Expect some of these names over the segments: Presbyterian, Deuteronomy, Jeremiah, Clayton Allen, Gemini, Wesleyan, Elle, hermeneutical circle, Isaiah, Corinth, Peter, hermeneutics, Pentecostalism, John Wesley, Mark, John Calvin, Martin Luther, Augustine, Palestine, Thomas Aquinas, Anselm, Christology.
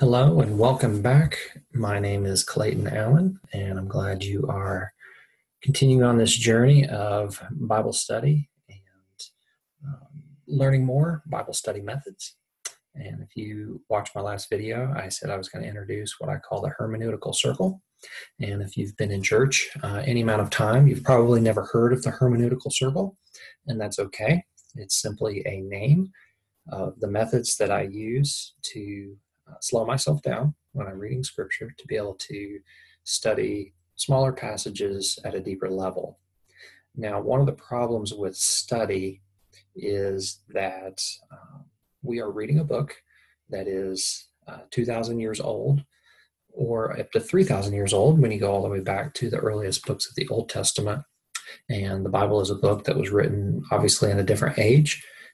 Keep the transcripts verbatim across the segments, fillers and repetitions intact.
Hello and welcome back. My name is Clayton Allen, and I'm glad you are continuing on this journey of Bible study and um, learning more Bible study methods. And if you watched my last video, I said I was going to introduce what I call the hermeneutical circle. And if you've been in church uh, any amount of time, you've probably never heard of the hermeneutical circle, and that's okay. It's simply a name of the methods that I use to Uh, slow myself down when I'm reading scripture to be able to study smaller passages at a deeper level. Now, one of the problems with study is that uh, we are reading a book that is uh, two thousand years old, or up to three thousand years old when you go all the way back to the earliest books of the Old Testament. And the Bible is a book that was written obviously in a different age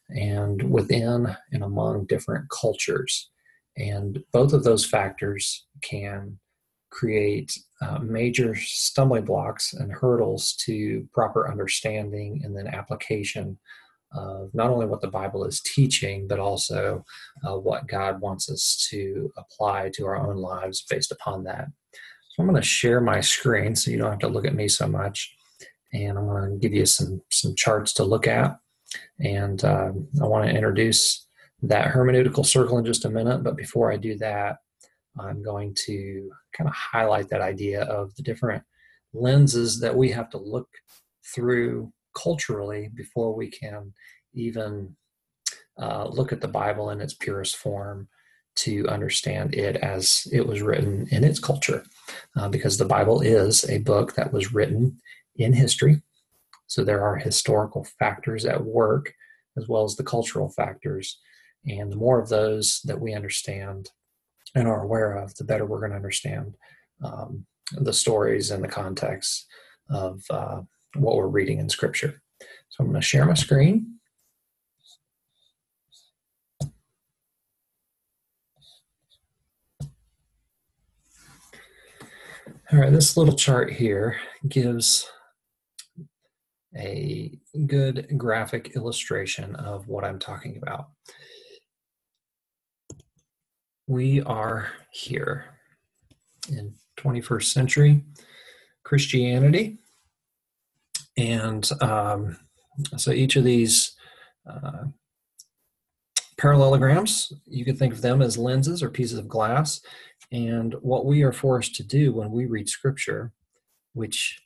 and within and among different cultures. And both of those factors can create uh, major stumbling blocks and hurdles to proper understanding and then application of not only what the Bible is teaching, but also uh, what God wants us to apply to our own lives based upon that. So I'm going to share my screen so you don't have to look at me so much. And I'm going to give you some, some charts to look at. And uh, I want to introduce that hermeneutical circle in just a minute, but before I do that, I'm going to kind of highlight that idea of the different lenses that we have to look through culturally before we can even uh, look at the Bible in its purest form to understand it as it was written in its culture, uh, because the Bible is a book that was written in history, so there are historical factors at work as well as the cultural factors. And the more of those that we understand and are aware of, the better we're going to understand um, the stories and the context of uh, what we're reading in Scripture. So I'm going to share my screen. All right, this little chart here gives a good graphic illustration of what I'm talking about. We are here in twenty-first century Christianity, and um, so each of these uh, parallelograms, you can think of them as lenses or pieces of glass, and what we are forced to do when we read Scripture, which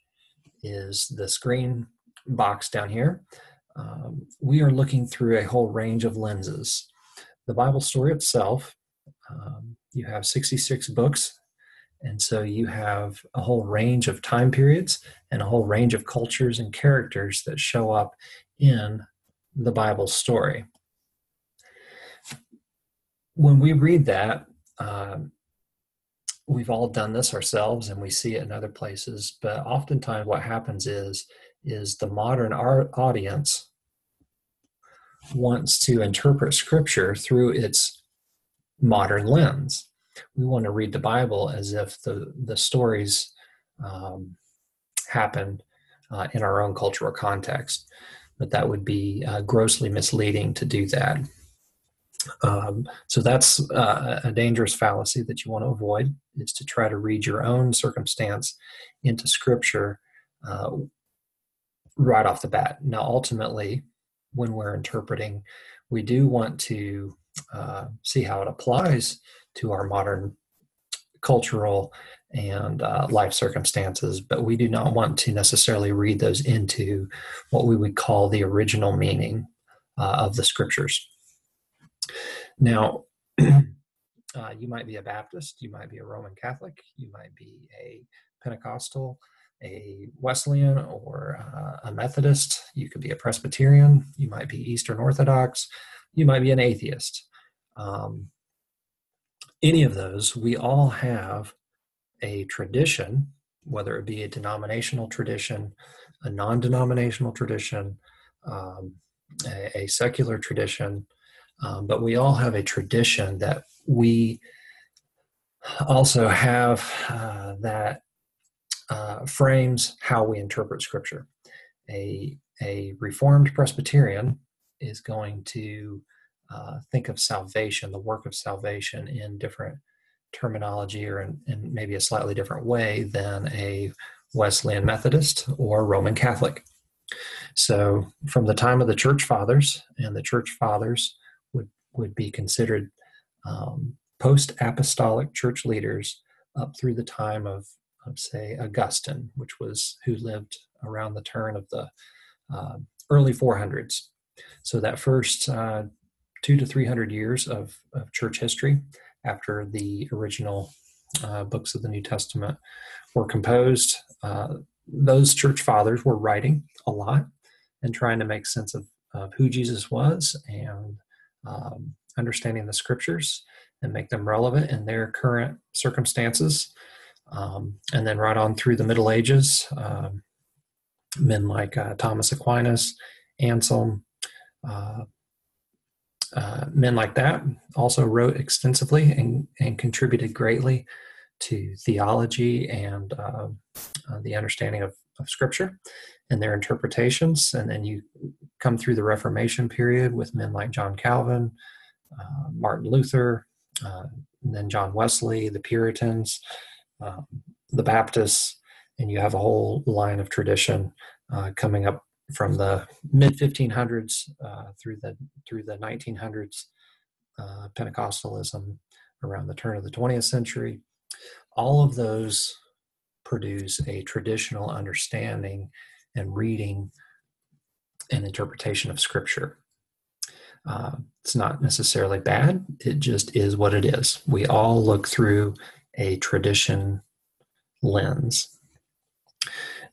is this green box down here, um, we are looking through a whole range of lenses. The Bible story itself, Um, you have sixty-six books, and so you have a whole range of time periods and a whole range of cultures and characters that show up in the Bible story. When we read that, uh, we've all done this ourselves, and we see it in other places, but oftentimes what happens is, is the modern art audience wants to interpret Scripture through its modern lens. We want to read the Bible as if the, the stories um, happened uh, in our own cultural context, but that would be uh, grossly misleading to do that. Um, so that's uh, a dangerous fallacy that you want to avoid, is to try to read your own circumstance into Scripture uh, right off the bat. Now, ultimately, when we're interpreting, we do want to Uh, see how it applies to our modern cultural and uh, life circumstances, but we do not want to necessarily read those into what we would call the original meaning uh, of the Scriptures. Now, uh, you might be a Baptist, you might be a Roman Catholic, you might be a Pentecostal, a Wesleyan, or uh, a Methodist, you could be a Presbyterian, you might be Eastern Orthodox, you might be an atheist. Um, any of those, we all have a tradition, whether it be a denominational tradition, a non-denominational tradition, um, a, a secular tradition, um, but we all have a tradition that we also have uh, that uh, frames how we interpret Scripture. A, a Reformed Presbyterian is going to uh, think of salvation, the work of salvation, in different terminology or in, in maybe a slightly different way than a Wesleyan Methodist or Roman Catholic. So from the time of the Church Fathers, and the Church Fathers would, would be considered um, post-apostolic church leaders up through the time of, of, say, Augustine, which was who lived around the turn of the uh, early four hundreds. So that first uh, two to three hundred years of, of church history after the original uh, books of the New Testament were composed, uh, those church fathers were writing a lot and trying to make sense of, of who Jesus was and um, understanding the scriptures and make them relevant in their current circumstances. Um, and then right on through the Middle Ages, um, men like uh, Thomas Aquinas, Anselm, uh, uh, men like that also wrote extensively and, and contributed greatly to theology and uh, uh, the understanding of, of Scripture and their interpretations. And then you come through the Reformation period with men like John Calvin, uh, Martin Luther, uh, and then John Wesley, the Puritans, uh, the Baptists, and you have a whole line of tradition uh, coming up from the mid fifteen hundreds uh, through the through the nineteen hundreds, uh, Pentecostalism around the turn of the twentieth century. All of those produce a traditional understanding and reading and interpretation of Scripture. Uh, it's not necessarily bad. It just is what it is. We all look through a tradition lens.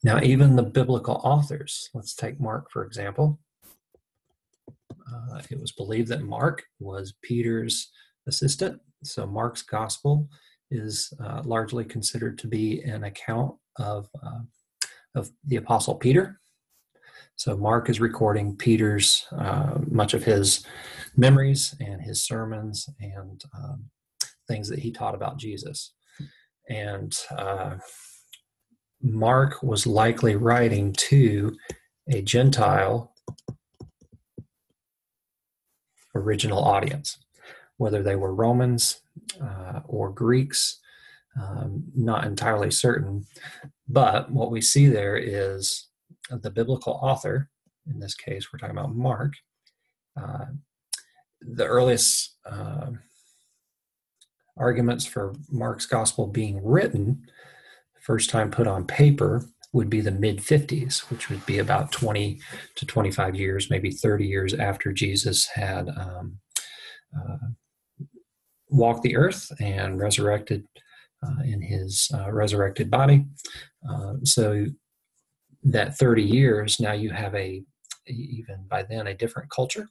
Now, even the biblical authors, let's take Mark, for example. Uh, it was believed that Mark was Peter's assistant. So Mark's gospel is uh, largely considered to be an account of, uh, of the Apostle Peter. So Mark is recording Peter's, uh, much of his memories and his sermons and um, things that he taught about Jesus. And uh, Mark was likely writing to a Gentile original audience, whether they were Romans uh, or Greeks, um, not entirely certain. But what we see there is the biblical author, in this case we're talking about Mark, uh, the earliest uh, arguments for Mark's gospel being written, first time put on paper, would be the mid fifties, which would be about twenty to twenty-five years, maybe thirty years after Jesus had um, uh, walked the earth and resurrected uh, in his uh, resurrected body. Uh, so that thirty years, now you have a, even by then, a different culture.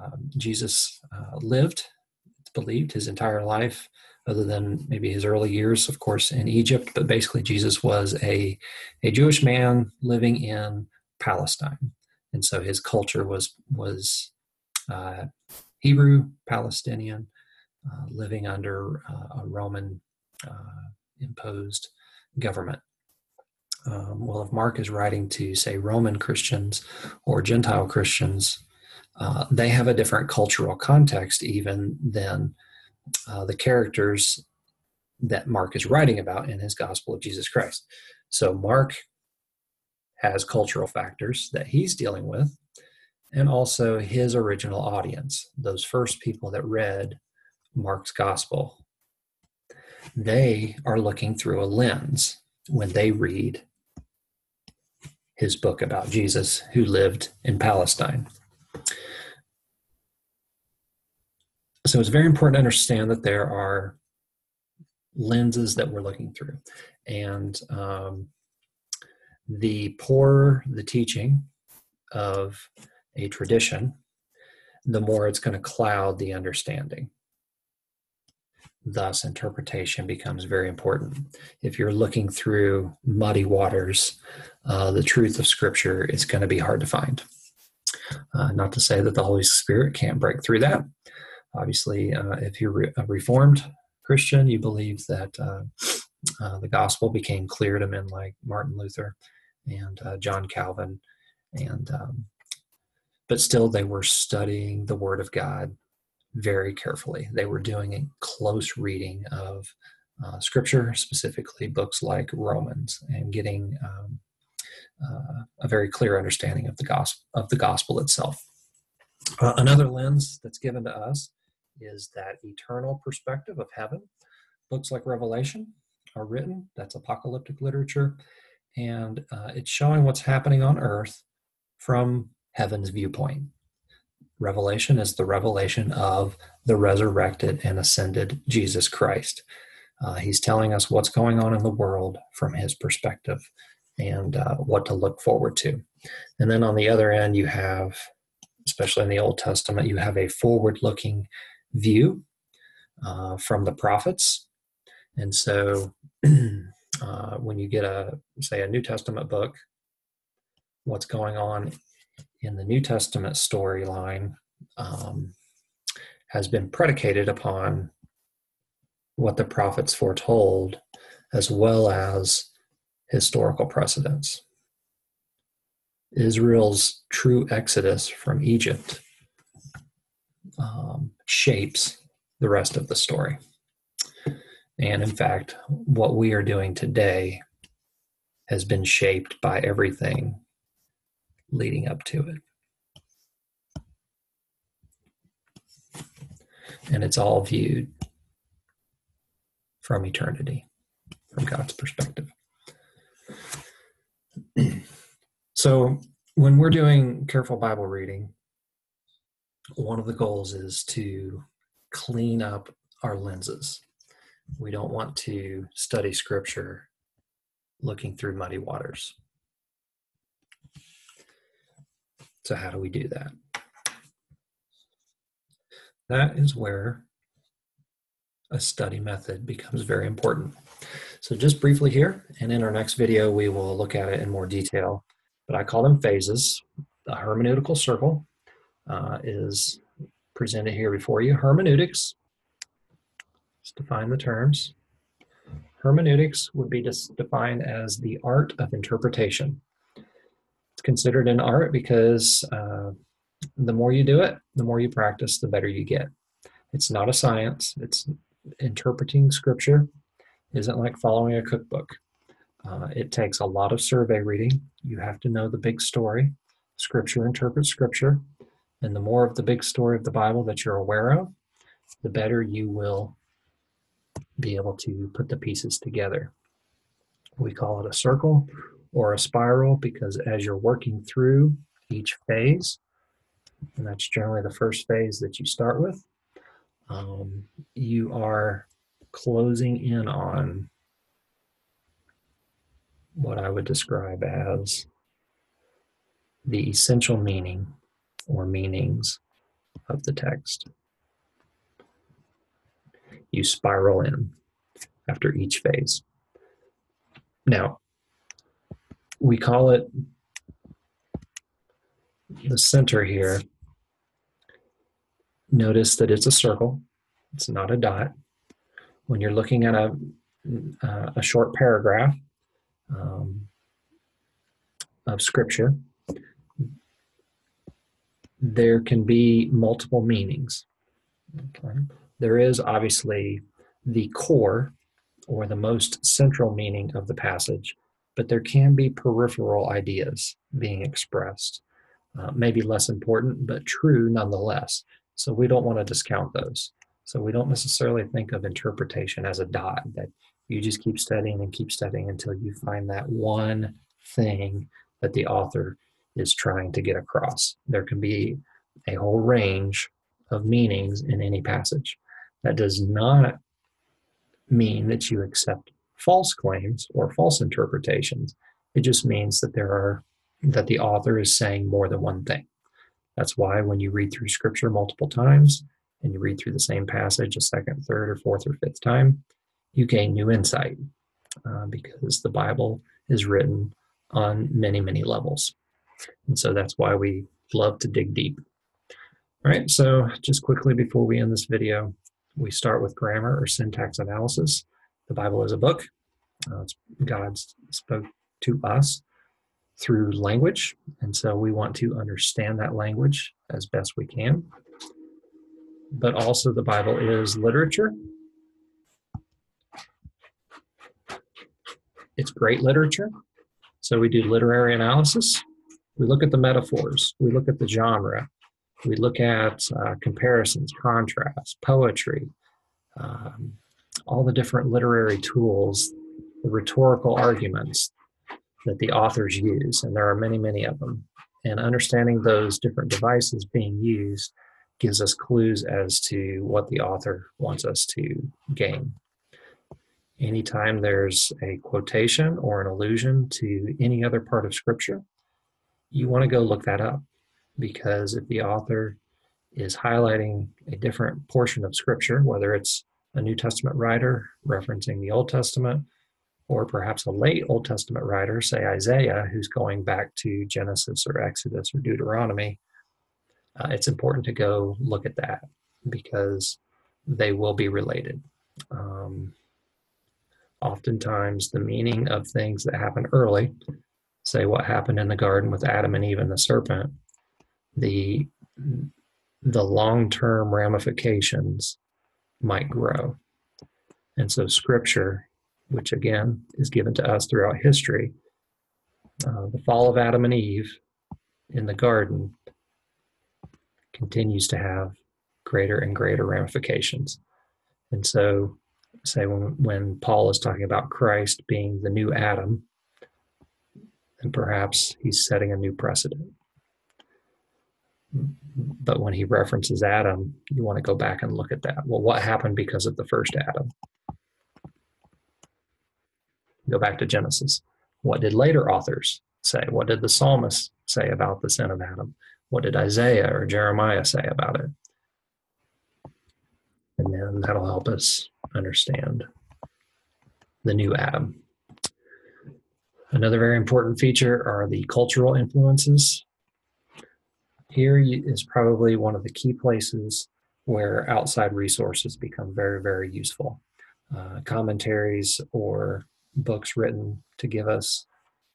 Uh, Jesus uh, lived, believed his entire life, other than maybe his early years, of course, in Egypt. But basically, Jesus was a, a Jewish man living in Palestine. And so his culture was, was uh, Hebrew, Palestinian, uh, living under uh, a Roman uh, imposed government. Um, well, if Mark is writing to, say, Roman Christians or Gentile Christians, uh, they have a different cultural context even than Uh, the characters that Mark is writing about in his Gospel of Jesus Christ. So Mark has cultural factors that he's dealing with, and also his original audience, those first people that read Mark's Gospel. They are looking through a lens when they read his book about Jesus who lived in Palestine. So it's very important to understand that there are lenses that we're looking through. And um, the poorer the teaching of a tradition, the more it's going to cloud the understanding. Thus, interpretation becomes very important. If you're looking through muddy waters, uh, the truth of Scripture is going to be hard to find. Uh, not to say that the Holy Spirit can't break through that. Obviously, uh, if you're re- a Reformed Christian, you believe that uh, uh, the gospel became clear to men like Martin Luther and uh, John Calvin, and um, but still they were studying the Word of God very carefully. They were doing a close reading of uh, Scripture, specifically books like Romans, and getting um, uh, a very clear understanding of the gospel, of the gospel itself. Uh, another lens that's given to us is that eternal perspective of heaven. Books like Revelation are written, that's apocalyptic literature, and uh, it's showing what's happening on earth from heaven's viewpoint. Revelation is the revelation of the resurrected and ascended Jesus Christ. Uh, he's telling us what's going on in the world from his perspective and uh, what to look forward to. And then on the other end, you have, especially in the Old Testament, you have a forward-looking view uh, from the prophets. And so uh, when you get, a say, a New Testament book, what's going on in the New Testament storyline um, has been predicated upon what the prophets foretold, as well as historical precedents. Israel's true exodus from Egypt um, shapes the rest of the story. And in fact, what we are doing today has been shaped by everything leading up to it. And it's all viewed from eternity, from God's perspective. So when we're doing careful Bible reading, one of the goals is to clean up our lenses. We don't want to study Scripture looking through muddy waters. So how do we do that? That is where a study method becomes very important. So just briefly here, and in our next video, we will look at it in more detail. But I call them phases. The hermeneutical circle uh, is presented here before you. Hermeneutics, let's define the terms. Hermeneutics would be defined as the art of interpretation. It's considered an art because uh, the more you do it, the more you practice, the better you get. It's not a science. It's interpreting Scripture isn't like following a cookbook. Uh, it takes a lot of survey reading. You have to know the big story. Scripture interprets Scripture. And the more of the big story of the Bible that you're aware of, the better you will be able to put the pieces together. We call it a circle or a spiral, because as you're working through each phase, and that's generally the first phase that you start with, um, you are closing in on what I would describe as the essential meaning or meanings of the text. You spiral in after each phase. Now, we call it the center here. Notice that it's a circle. It's not a dot. When you're looking at a, uh, a short paragraph um, of Scripture, there can be multiple meanings. Okay. There is obviously the core or the most central meaning of the passage, but there can be peripheral ideas being expressed, uh, maybe less important, but true nonetheless. So we don't want to discount those. So we don't necessarily think of interpretation as a dot, that you just keep studying and keep studying until you find that one thing that the author is trying to get across. There can be a whole range of meanings in any passage. That does not mean that you accept false claims or false interpretations. It just means that there are that the author is saying more than one thing. That's why when you read through Scripture multiple times and you read through the same passage a second, third, or fourth, or fifth time, you gain new insight uh, because the Bible is written on many, many levels. And so that's why we love to dig deep. All right, so just quickly before we end this video, we start with grammar or syntax analysis. The Bible is a book. Uh, God spoke to us through language, and so we want to understand that language as best we can. but also the Bible is literature. It's great literature. So we do literary analysis. We look at the metaphors. We look at the genre. We look at uh, comparisons, contrasts, poetry, um, all the different literary tools, the rhetorical arguments that the authors use, and there are many, many of them. And understanding those different devices being used gives us clues as to what the author wants us to gain. Anytime there's a quotation or an allusion to any other part of Scripture, you want to go look that up, because if the author is highlighting a different portion of Scripture, whether it's a New Testament writer referencing the Old Testament, or perhaps a late Old Testament writer, say Isaiah, who's going back to Genesis or Exodus or Deuteronomy, uh, it's important to go look at that because they will be related. Um, oftentimes the meaning of things that happen early, say what happened in the garden with Adam and Eve and the serpent, the, the long-term ramifications might grow. And so Scripture, which again is given to us throughout history, uh, the fall of Adam and Eve in the garden continues to have greater and greater ramifications. And so, say when, when Paul is talking about Christ being the new Adam, then perhaps he's setting a new precedent. But when he references Adam, you want to go back and look at that. Well, what happened because of the first Adam? Go back to Genesis. What did later authors say? What did the psalmist say about the sin of Adam? What did Isaiah or Jeremiah say about it? And then that'll help us understand the new Adam. Another very important feature are the cultural influences. Here is probably one of the key places where outside resources become very, very useful. Uh, commentaries or books written to give us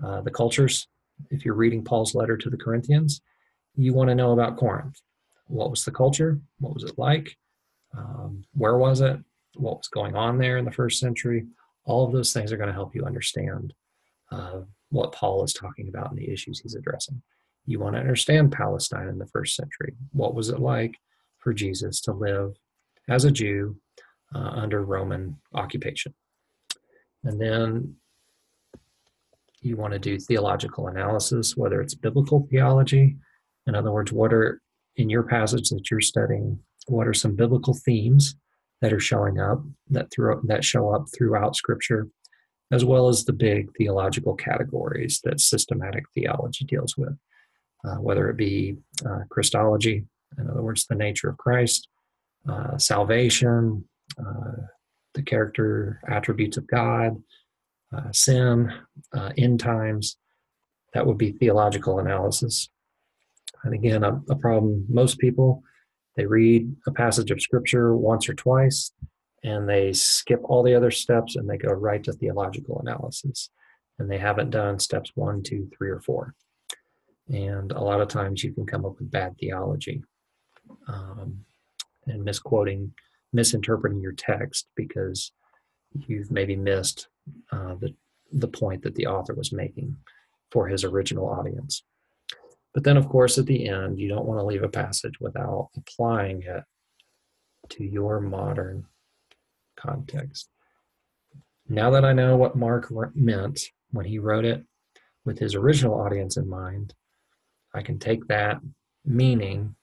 uh, the cultures. If you're reading Paul's letter to the Corinthians, you want to know about Corinth. What was the culture? What was it like? Um, where was it? What was going on there in the first century? All of those things are going to help you understand uh, what Paul is talking about and the issues he's addressing. You want to understand Palestine in the first century. What was it like for Jesus to live as a Jew uh, under Roman occupation? And then you want to do theological analysis, whether it's biblical theology. In other words, what are, in your passage that you're studying, what are some biblical themes that are showing up, that, through, that show up throughout Scripture, as well as the big theological categories that systematic theology deals with, uh, whether it be uh, Christology, in other words, the nature of Christ, uh, salvation, uh, the character attributes of God, uh, sin, uh, end times. That would be theological analysis. And again, a, a problem, most people, they read a passage of Scripture once or twice, and they skip all the other steps, and they go right to theological analysis. And they haven't done steps one, two, three, or four. And a lot of times you can come up with bad theology um, and misquoting misinterpreting your text because you've maybe missed uh, the, the point that the author was making for his original audience. But then, of course, at the end, you don't want to leave a passage without applying it to your modern context. Now that I know what Mark meant when he wrote it with his original audience in mind, I can take that meaning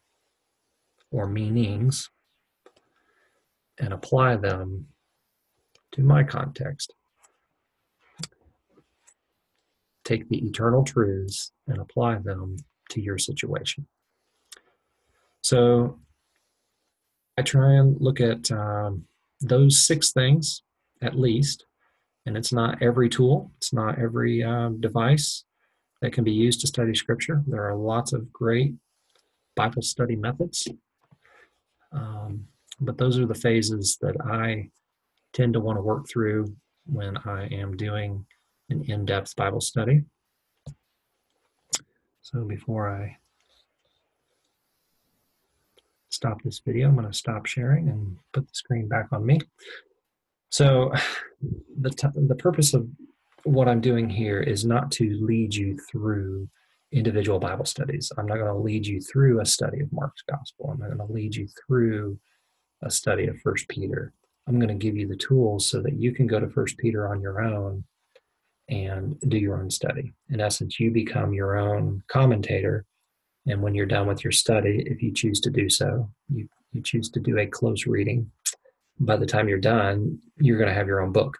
or meanings and apply them to my context. Take the eternal truths and apply them to your situation. So I try and look at um, those six things at least, and it's not every tool, it's not every um, device that can be used to study Scripture. There are lots of great Bible study methods. Um, But those are the phases that I tend to want to work through when I am doing an in-depth Bible study. So before I stop this video. I'm going to stop sharing and put the screen back on me. So the, t the purpose of what I'm doing here is not to lead you through individual Bible studies. I'm not going to lead you through a study of Mark's gospel. I'm not going to lead you through a study of First Peter. I'm going to give you the tools so that you can go to First Peter on your own and do your own study. In essence, you become your own commentator. And when you're done with your study, if you choose to do so, you, you choose to do a close reading. By the time you're done, you're going to have your own book.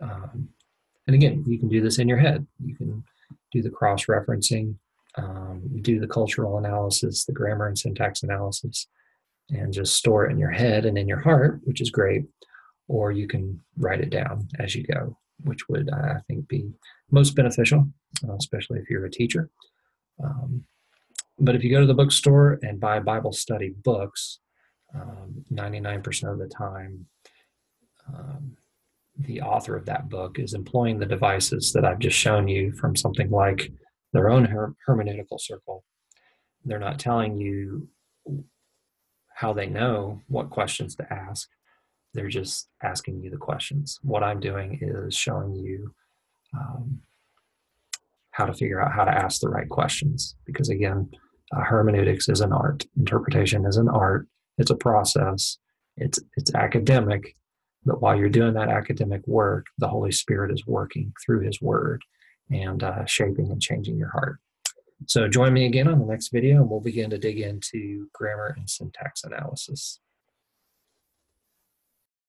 Um, and again, you can do this in your head. You can do the cross-referencing, um, do the cultural analysis, the grammar and syntax analysis, and just store it in your head and in your heart, which is great. Or you can write it down as you go, which would, I think, be most beneficial, uh, especially if you're a teacher. Um, But if you go to the bookstore and buy Bible study books, ninety-nine percent um, of the time, um, the author of that book is employing the devices that I've just shown you from something like their own her hermeneutical circle. They're not telling you how they know what questions to ask. They're just asking you the questions. What I'm doing is showing you um, how to figure out how to ask the right questions. Because again, Uh, hermeneutics is an art. Interpretation is an art. It's a process. It's, it's academic. But while you're doing that academic work, the Holy Spirit is working through His Word and uh, shaping and changing your heart. So join me again on the next video, and we'll begin to dig into grammar and syntax analysis.